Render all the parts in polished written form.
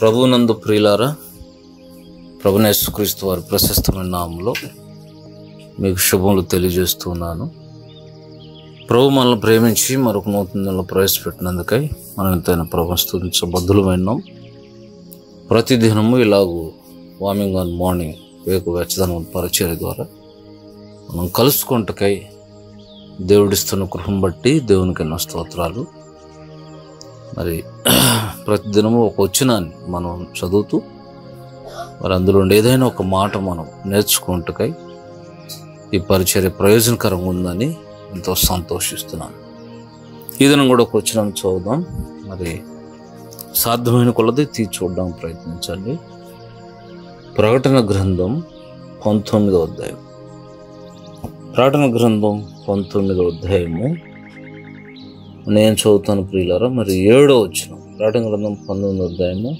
ప్రభునందు ప్రియులారా, ప్రభువైన యేసుక్రీస్తు వారి ప్రశస్తమైన నామములో మీకు శుభములు తెలియజేస్తున్నాను. ప్రభు మనల్ని ప్రేమించి మరొక నూతనంలో ప్రవేశపెట్టినందుకై మనం ఎంతైనా ప్రభువును స్తుతించబద్దులమైనాం. ప్రతిదినము ఇలాగూ వార్మింగ్ ఆన్ మార్నింగ్ వేకు వెచ్చదనం పరిచర్య ద్వారా మనం కలుసుకుంటకై దేవుడిస్తున్న కృపను బట్టి దేవునికి ఎన్నో స్తోత్రాలు. మరి ప్రతిదినము ఒక వచనాన్ని మనం చదువుతూ మరి అందులో ఏదైనా ఒక మాట మనం నేర్చుకుంటకై ఈ పరిచర్య ప్రయోజనకరంగా ఉందని ఎంతో సంతోషిస్తున్నాను. ఈ దినం కూడా ఒక వచనం చదువుదాం. మరి సాధ్యమైన కొలది తీర్చూడడానికి ప్రయత్నించండి. ప్రకటన గ్రంథం 19వ అధ్యాయం. ప్రకటన గ్రంథం 19వ అధ్యాయము నేను చదువుతాను ప్రియులారా. మరి 7వ వచనం. ప్రకటన గ్రంథం 19వ అధ్యాయము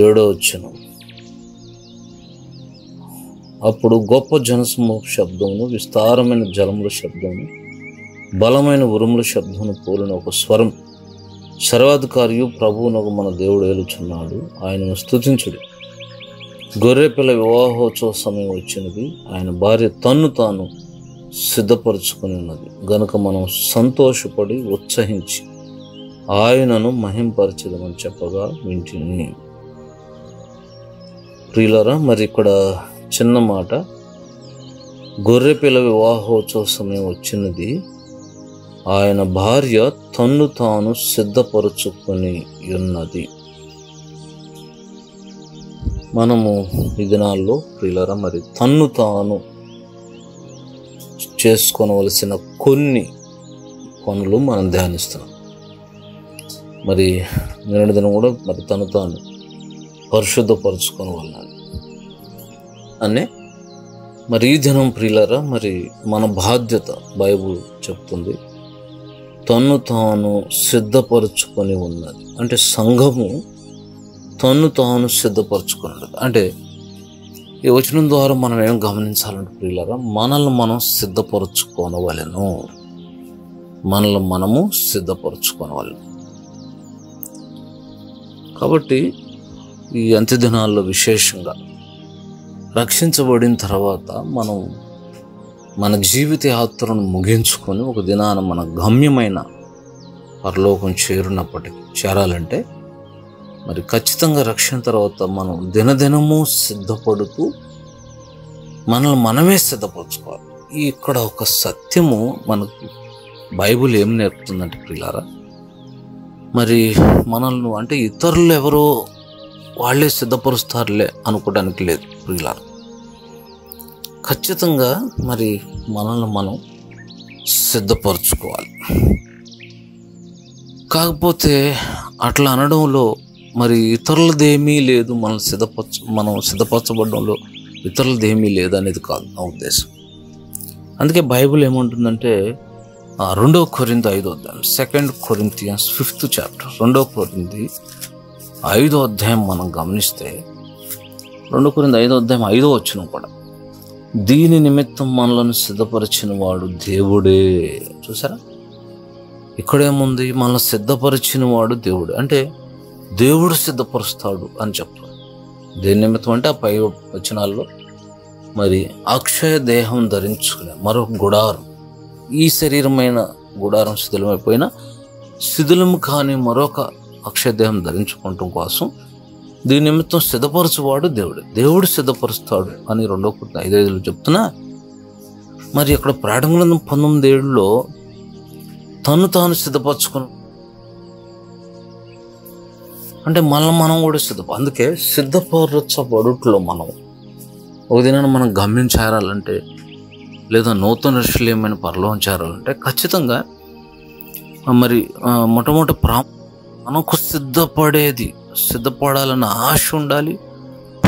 7వ వచనం. అప్పుడు గొప్ప జనసమూహ శబ్దమును, విస్తారమైన జలముల శబ్దమును, బలమైన ఉరుముల శబ్దమును పోలిన ఒక స్వరం, సర్వాధికారియు ప్రభువునకు మన దేవుడు ఏలుచున్నాడు, ఆయనను స్తుతించుడి, గొర్రెపిల్ల వివాహోత్సవ సమయం వచ్చినది, ఆయన భార్య తన్ను తాను సిద్ధపరచుకొని ఉన్నది, గనుక మనం సంతోషపడి ఉత్సహించి ఆయనను మహింపరచదమని చెప్పగా వింటిని. ప్రియులారా, మరి ఇక్కడ చిన్న మాట, గొర్రెపిల్ల వివాహోత్సవ సమయం వచ్చినది, ఆయన భార్య తన్ను తాను సిద్ధపరచుకొని ఉన్నది. మనము ఈ దినాల్లో ప్రియులారా మరి తన్ను తాను చేసుకోవలసిన కొన్ని పనులు మనం ధ్యానిస్తున్నాం. మరి నిన్నటి దినం కూడా మరి తను తాను పరిశుద్ధపరచుకొని వెళ్ళాలి అనే మరి ఈ దినం ప్రియులారా మరి మన బాధ్యత బైబుల్ చెప్తుంది, తన్ను తాను సిద్ధపరచుకొని ఉన్నది అంటే సంఘము తన్ను తాను సిద్ధపరచుకున్నాడు. అంటే ఈ వచనం ద్వారా మనం ఏం గమనించాలంటే ప్రియులారా, మనల్ని మనం సిద్ధపరచుకోనవలెను. మనల్ని మనము సిద్ధపరచుకోనవలెను. కాబట్టి ఈ అంత్య దినాల్లో విశేషంగా రక్షించబడిన తర్వాత మనం మన జీవిత యాత్రను ముగించుకొని ఒక దినాన మన గమ్యమైన పరలోకం చేరాలంటే మరి ఖచ్చితంగా రక్షణ తర్వాత మనం దినదినము సిద్ధపడుతూ మనల్ని మనమే సిద్ధపరచుకోవాలి. ఇక్కడ ఒక సత్యము మనకు బైబుల్ ఏం నేర్పుతుందంటే ప్రియులారా, మరి మనల్ని అంటే ఇతరులు ఎవరో వాళ్ళే సిద్ధపరుస్తారులే అనుకోవడానికి లేదు ప్రియులారా. ఖచ్చితంగా మరి మనల్ని మనం సిద్ధపరచుకోవాలి. కాకపోతే అట్లా అనడంలో మరి ఇతరులదేమీ లేదు, మనం సిద్ధపరచబడంలో ఇతరులదేమీ లేదు అనేది కాదు నా ఉద్దేశం. అందుకే బైబిల్ ఏమంటుందంటే 2 Corinthians 5వ అధ్యాయం, 2 Corinthians 5th chapter, 2 Corinthians 5వ అధ్యాయం మనం గమనిస్తే 2 Corinthians 5వ అధ్యాయం 5వ వచనం కూడా, దీని నిమిత్తం మనలను సిద్ధపరిచిన వాడు దేవుడే. చూసారా, ఇక్కడేముంది, మనల్ని సిద్ధపరిచిన వాడు దేవుడే అంటే దేవుడు సిద్ధపరుస్తాడు అని చెప్తాడు. దేని నిమిత్తం అంటే ఆ పై వచనాల్లో మరి అక్షయ దేహం ధరించుకునే మరొక గుడారం, ఈ శరీరమైన గుడారం శిథిలమైపోయినా శిథిలం కాని మరొక అక్షయ దేహం ధరించుకోవటం కోసం దీని నిమిత్తం సిద్ధపరచువాడు దేవుడు, దేవుడు సిద్ధపరుస్తాడు అని 2 Corinthians 5:5 చెప్తున్నా. మరి ఇక్కడ ప్రారంభం 19 తను తాను సిద్ధపరచుకుని అంటే మనల్ని మనం కూడా అందుకే సిద్ధపరచబడుట్లో మనం ఒక దినాన్ని మనం గమ్యం చేరాలంటే లేదా నూతన ఋషులేమైన పరలోకం చేరాలంటే ఖచ్చితంగా మరి మొట్టమొదటి మనకు సిద్ధపడాలన్న ఆశ ఉండాలి,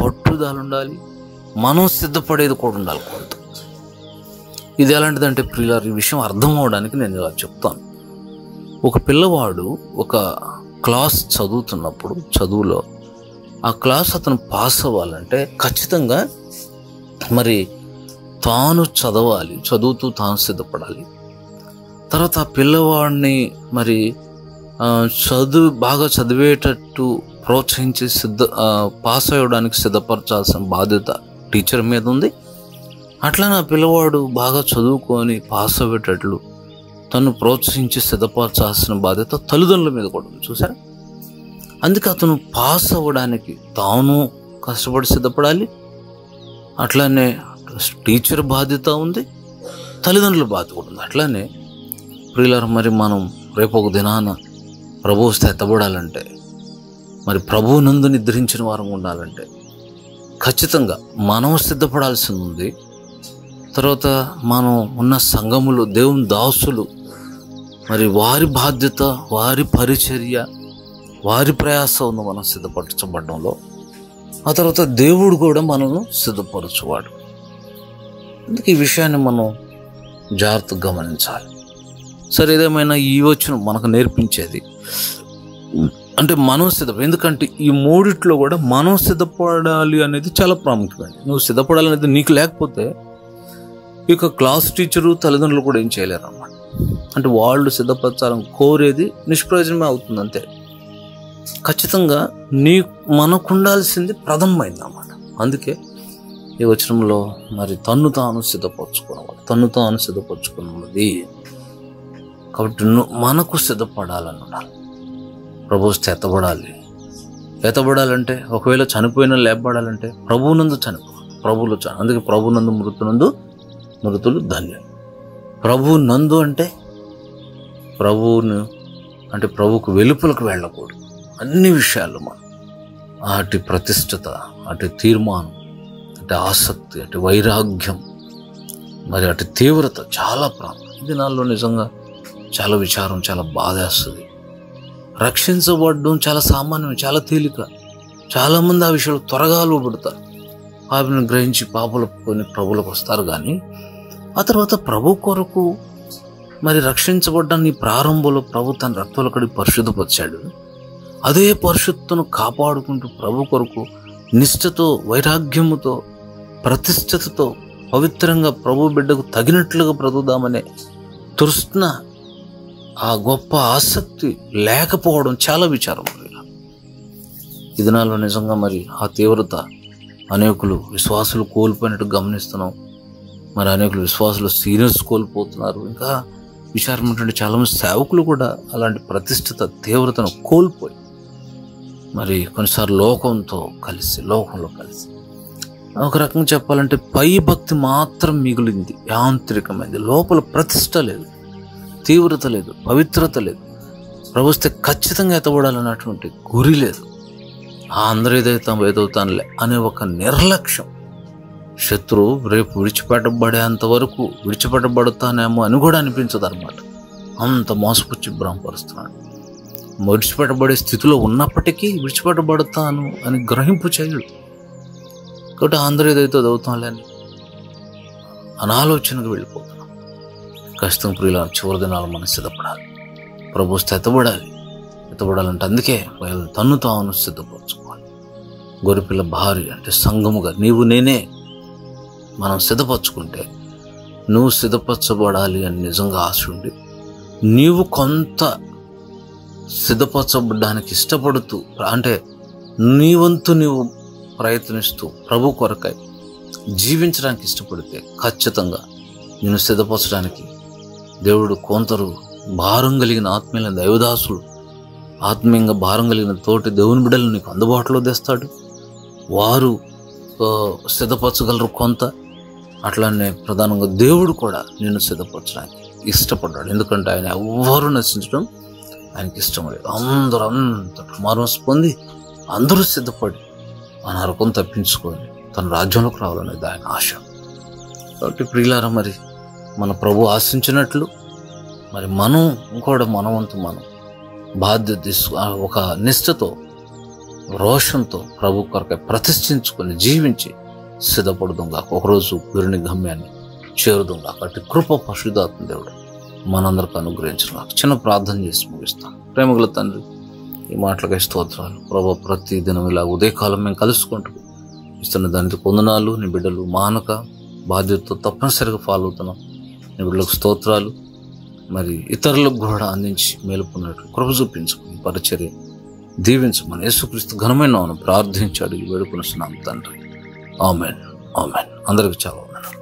పట్టుదల ఉండాలి, మనం సిద్ధపడేది కూడా ఉండాలి కొంత. ఇది ఎలాంటిదంటే పిల్లలు ఈ విషయం అర్థం అవడానికి నేను ఇలా చెప్తాను. ఒక పిల్లవాడు ఒక క్లాస్ చదువుతున్నప్పుడు చదువులో ఆ క్లాస్ అతను పాస్ అవ్వాలంటే ఖచ్చితంగా మరి తాను చదవాలి, చదువుతూ తాను సిద్ధపడాలి. తర్వాత ఆ పిల్లవాడిని మరి బాగా చదివేటట్టు ప్రోత్సహించి పాస్ అవ్వడానికి సిద్ధపరచాల్సిన బాధ్యత టీచర్ మీద ఉంది. అట్లా నా పిల్లవాడు బాగా చదువుకొని పాస్ అవ్వేటట్లు తను ప్రోత్సహించి సిద్ధపరచాల్సిన బాధ్యత తల్లిదండ్రుల మీద కూడా ఉంది. చూసారా, అందుకే అతను పాస్ అవ్వడానికి తాను కష్టపడి సిద్ధపడాలి. అట్లానే టీచర్ బాధ్యత ఉంది, తల్లిదండ్రుల బాధ్యత కూడా ఉంది. అట్లానే ప్రియులారా, మరి మనం రేపు ఒక దినాన ప్రభువు స్థితపడాలంటే, మరి ప్రభువు నందు నిద్రించిన వారం ఉండాలంటే ఖచ్చితంగా మనం సిద్ధపడాల్సి ఉంది. తర్వాత మనం ఉన్న సంఘములు దేవుని దాసులు, మరి వారి బాధ్యత, వారి పరిచర్య, వారి ప్రయాస ఉంది మనం సిద్ధపరచబడడంలో. ఆ తర్వాత దేవుడు కూడా మనల్ని సిద్ధపరచువాడు. అందుకే ఈ విషయాన్ని మనం జాగ్రత్తగా గమనించాలి. సరే, ఏదేమైనా ఈ వచనం మనకు నేర్పించేది అంటే మనం ఎందుకంటే ఈ మూడిట్లో కూడా మనం సిద్ధపడాలి అనేది చాలా ప్రాముఖ్యమైనది. నువ్వు సిద్ధపడాలనేది నీకు లేకపోతే ఈ యొక్క క్లాస్ టీచరు, తల్లిదండ్రులు కూడా ఏం చేయలేరు అన్నమాట. అంటే వాళ్ళు సిద్ధపరచాలని కోరేది నిష్ప్రయోజనమే అవుతుంది అంతే. ఖచ్చితంగా మనకు ఉండాల్సింది ప్రథమమైంది అన్నమాట. అందుకే ఈ వచనంలో మరి తన్ను తాను సిద్ధపరచుకున్నవాడు, తన్ను తాను సిద్ధపరచుకున్నది కాబట్టి మనకు సిద్ధపడాలని ఉండాలి. ప్రభువుతో ఎత్తబడాలి. ఎత్తబడాలంటే ఒకవేళ చనిపోయినా లేపబడాలంటే ప్రభువునందు చనిపోవాలి, ప్రభువులో చని. అందుకే ప్రభువునందు మృతులు ధన్యులు. ప్రభువు నందు అంటే ప్రభువుకు వెలుపలకు వెళ్ళకూడదు. అన్ని విషయాల్లో మనం అటు ప్రతిష్టత, అటు తీర్మానం, అటు ఆసక్తి, అటు వైరాగ్యం, మరి అటు తీవ్రత చాలా ప్రాముఖ్యం. ఈ దినాల్లో నిజంగా చాలా విచారం, చాలా బాధేస్తుంది. రక్షించబడడం చాలా సామాన్యం, చాలా తేలిక. చాలామంది ఆ విషయంలో త్వరగా లోబడతారు, పాపను గ్రహించి పాపలు కొని ప్రభులకు వస్తారు. కానీ ఆ తర్వాత ప్రభు కొరకు మరి రక్షించబడ్డాన్ని ప్రారంభంలో ప్రభు తన రక్తలకడి పరిశుద్ధపరిచాడు. అదే పరిశుద్ధతను కాపాడుకుంటూ ప్రభు కొరకు నిష్ఠతో, వైరాగ్యముతో, ప్రతిష్టతతో పవిత్రంగా ప్రభు బిడ్డకు తగినట్లుగా బ్రతుకుదామనే తృష్ణ, ఆ గొప్ప ఆసక్తి లేకపోవడం చాలా విచారం. ఈ దినాల్లో నిజంగా మరి ఆ తీవ్రత అనేకులు విశ్వాసులు కోల్పోయినట్టు గమనిస్తున్నాం. మరి అనేకులు విశ్వాసులు సీరియస్ కోల్పోతున్నారు. ఇంకా విచారం ఏంటంటే చాలామంది సేవకులు కూడా అలాంటి ప్రతిష్టత, తీవ్రతను కోల్పోయి మరి కొన్నిసార్లు లోకంలో కలిసి ఒక రకంగా చెప్పాలంటే పై భక్తి మాత్రం మిగిలింది, యాంత్రికమైంది. లోపల ప్రతిష్ట లేదు, తీవ్రత లేదు, పవిత్రత లేదు, ప్రభుస్తే ఖచ్చితంగా ఎత్తబడాలన్నటువంటి గురి లేదు. అందరూ ఏదైతానులే అనే ఒక నిర్లక్ష్యం, శత్రువు రేపు విడిచిపెట్టబడేంత వరకు విడిచిపెట్టబడతానేమో అని కూడా అనిపించదు అనమాట. అంత మోసపుచ్చి భ్రమపరుస్తున్నాడు. విడిచిపెట్టబడే స్థితిలో ఉన్నప్పటికీ విడిచిపెట్టబడతాను అని గ్రహింపు చేయడు. కాబట్టి అందరూ ఏదైతే చదువుతానులే అని అనాలోచనకు వెళ్ళిపోతాను. కష్టం ప్రియుల, చివరి దినాలు మనం సిద్ధపడాలి, ప్రభువుతో ఎత్తబడాలి. ఎత్తబడాలంటే అందుకే తన్ను తాను సిద్ధపరచుకోవాలి. గొర్రెపిల్ల భార్య అంటే సంఘముగా నీవు నేనే మనం సిద్ధపరచుకుంటే, నువ్వు సిద్ధపరచబడాలి అని నిజంగా ఆశ ఉండి నీవు కొంత సిద్ధపరచబడడానికి ఇష్టపడుతూ, అంటే నీవంతు నీవు ప్రయత్నిస్తూ ప్రభు కొరకై జీవించడానికి ఇష్టపడితే ఖచ్చితంగా నేను సిద్ధపరచడానికి దేవుడు కొందరు భారం కలిగిన ఆత్మీయులైన దైవదాసులు, ఆత్మీయంగా భారం కలిగిన తోటి దేవుని బిడ్డలు నీకు అందుబాటులో తెస్తాడు. వారు సిద్ధపరచగలరు కొంత. అట్లానే ప్రధానంగా దేవుడు కూడా నేను సిద్ధపరచడానికి ఇష్టపడ్డాడు. ఎందుకంటే ఆయన ఎవ్వరూ నశించడం ఆయనకి ఇష్టం లేదు. అందరూ అంతటి మార్మస్ పొంది అందరూ సిద్ధపడి అనారోగ్యం తప్పించుకొని తన రాజ్యంలోకి రావాలనేది ఆయన ఆశ. కాబట్టి ప్రియులారా, మరి మన ప్రభు ఆశించినట్లు మరి మనం కూడా మనవంతు మనం బాధ్యత ఒక నిష్ఠతో, రోషంతో ప్రభు కొరకై ప్రతిష్ఠించుకొని జీవించి సిద్ధపడదాం గాక, ఒకరోజు గురుని గమ్యాన్ని చేరుదాం గాక. అటు కృప పరిశుద్ధాత్మ దేవుడు మనందరికీ అనుగ్రహించడం గాక. చిన్న ప్రార్థన చేసి ముగిస్తాను. ప్రేమగల తండ్రి, ఈ మాటలకై స్తోత్రాలు ప్రభు. ప్రతి దినం ఇలా ఉదయకాలం మేము కలుసుకుంటూ ఇస్తున్న దానికి వందనాలు. నీ బిడ్డలు మానక బాధ్యతతో తప్పనిసరిగా ఫాలో అవుతున్నాం. నీ బిడ్డలకు స్తోత్రాలు. మరి ఇతరులకు కూడా అందించి మేలుకున్నట్టు కృప చూపించుకుని పరిచర్య దీవించమని యేసుక్రీస్తు ఘనమైన నామమున ప్రార్థించాడు ఈ వేడుకొనుచున్నాము తండ్రి. ఆమేన్ ఆమేన్. అందరికీ చాలా